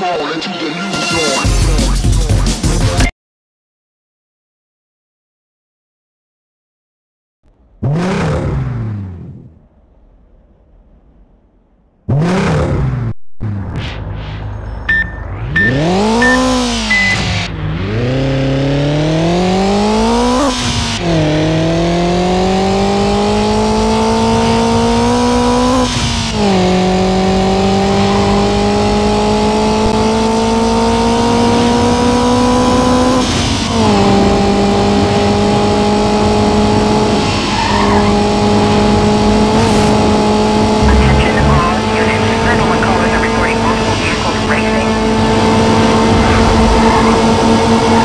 come on, let's do the music on.